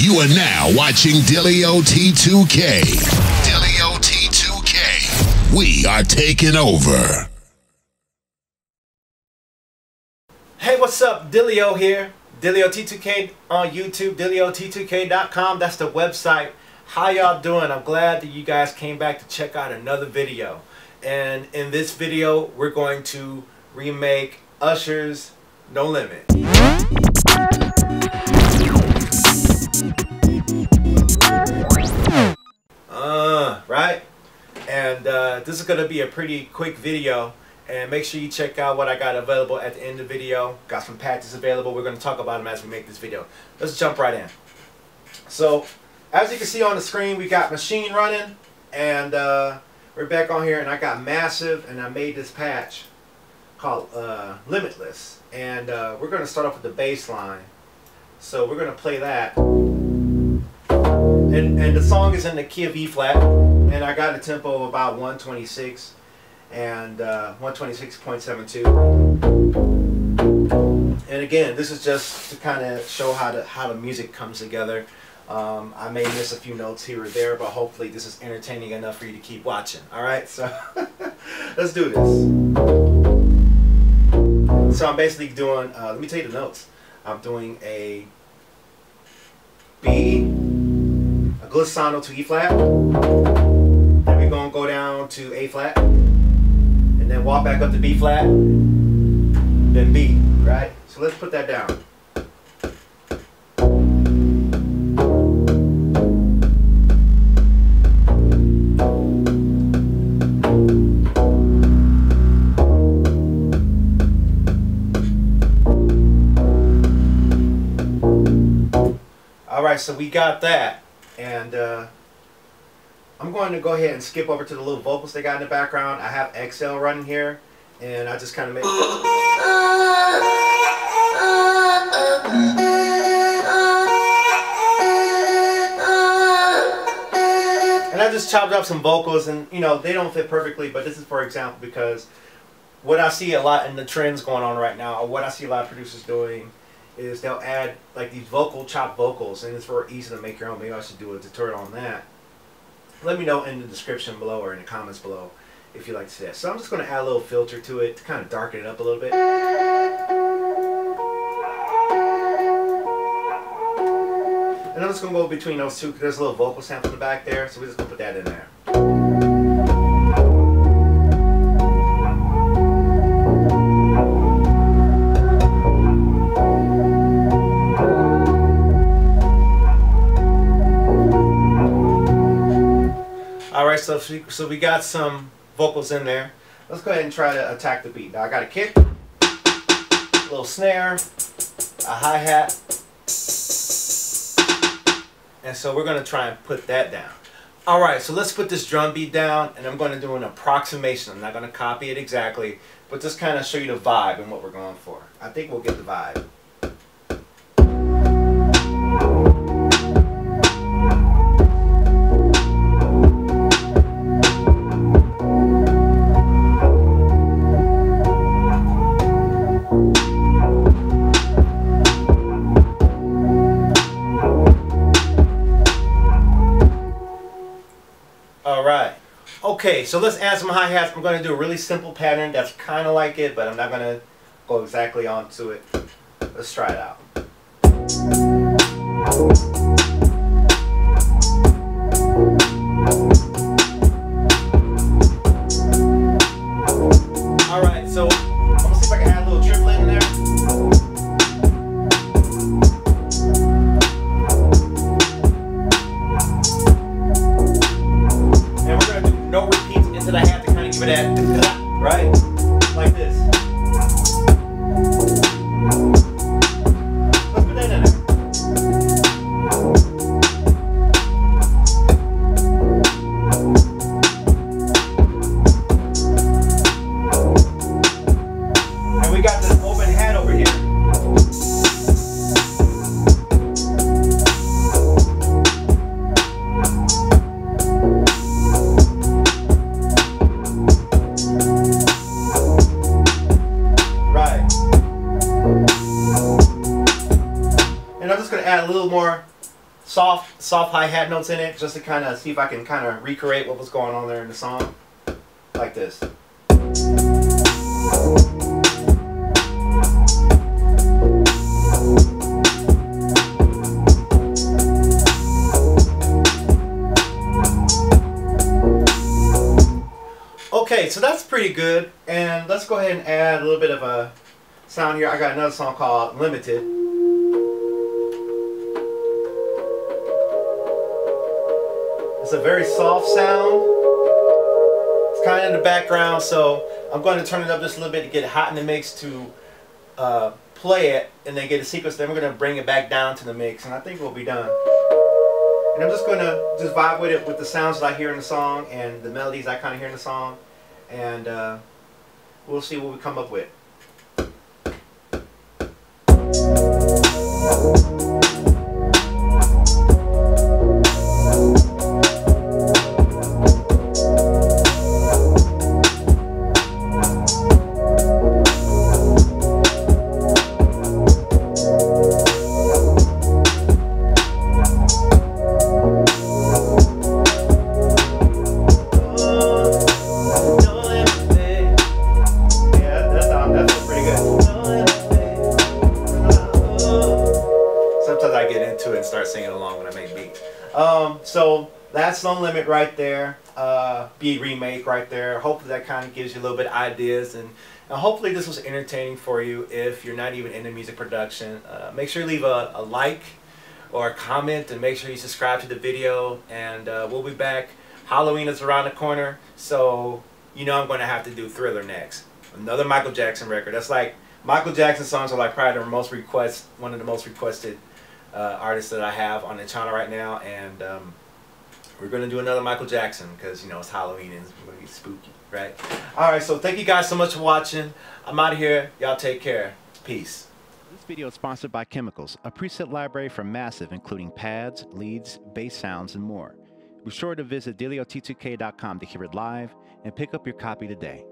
You are now watching Dillio T2K. Dillio T2K. We are taking over. Hey, what's up? Dillio here. Dillio T2K on YouTube. DillioT2K.com. That's the website. How y'all doing? I'm glad that you guys came back to check out another video. And in this video, we're going to remake Usher's No Limit. Right? And this is going to be a pretty quick video. And make sure you check out what I got available at the end of the video. Got some patches available. We're going to talk about them as we make this video. Let's jump right in. So, as you can see on the screen, we got Machine running. And we're back on here. And I got Massive. And I made this patch called Limitless. And we're going to start off with the bass line. So, we're going to play that. And the song is in the key of E flat. And I got a tempo of about 126. And 126.72. And again, this is just to kind of show how the music comes together. I may miss a few notes here or there, but hopefully this is entertaining enough for you to keep watching. All right, so let's do this. So I'm basically doing. Let me tell you the notes. I'm doing a B, a glissando to E flat. Then we're gonna go down to A flat. And then walk back up to B flat, then B, right? So let's put that down. All right, so we got that, and I'm going to go ahead and skip over to the little vocals they got in the background. I have XL running here, and I just kind of make... And I just chopped up some vocals, and, you know, they don't fit perfectly, but this is for example because what I see a lot in the trends going on right now, or what I see a lot of producers doing, is they'll add, like, these chop vocals, and it's very easy to make your own. Maybe I should do a tutorial on that. Let me know in the description below or in the comments below if you like to see that. So I'm just going to add a little filter to it to kind of darken it up a little bit. And I'm just going to go between those two because there's a little vocal sample in the back there. So we're just going to put that in there. So we got some vocals in there. Let's go ahead and try to attack the beat. Now I got a kick, a little snare, a hi-hat, and so we're going to try and put that down. All right, so let's put this drum beat down, and I'm going to do an approximation. I'm not going to copy it exactly, but just kind of show you the vibe and what we're going for. I think we'll get the vibe. Okay, so let's add some hi-hats. I'm going to do a really simple pattern that's kind of like it, but I'm not going to go exactly onto it. Let's try it out. All right, so I'm going to see if I can add a little triplet in there. soft hi-hat notes in it, just to kind of see if I can kind of recreate what was going on there in the song, like this. Okay, so that's pretty good, and let's go ahead and add a little bit of a sound here. I got another song called Limited. It's a very soft sound. It's kind of in the background, so I'm going to turn it up just a little bit to get it hot in the mix to play it, and then get a sequence. Then we're going to bring it back down to the mix, and I think we'll be done. And I'm just going to just vibe with it, with the sounds that I hear in the song and the melodies I kind of hear in the song. And we'll see what we come up with. So that's No Limit right there, B remake right there. Hopefully that kind of gives you a little bit of ideas, and hopefully this was entertaining for you. If you're not even into music production, make sure you leave a like or a comment, and make sure you subscribe to the video, and we'll be back. Halloween is around the corner, so you know I'm going to have to do Thriller next. Another Michael Jackson record. That's like, Michael Jackson songs are like probably one of the most requested artists that I have on the channel right now, and we're going to do another Michael Jackson because, you know, it's Halloween and it's going to be spooky, right? Alright, so thank you guys so much for watching. I'm out of here. Y'all take care. Peace. This video is sponsored by Chemicals, a preset library from Massive including pads, leads, bass sounds, and more. Be sure to visit DillioT2K.com to hear it live and pick up your copy today.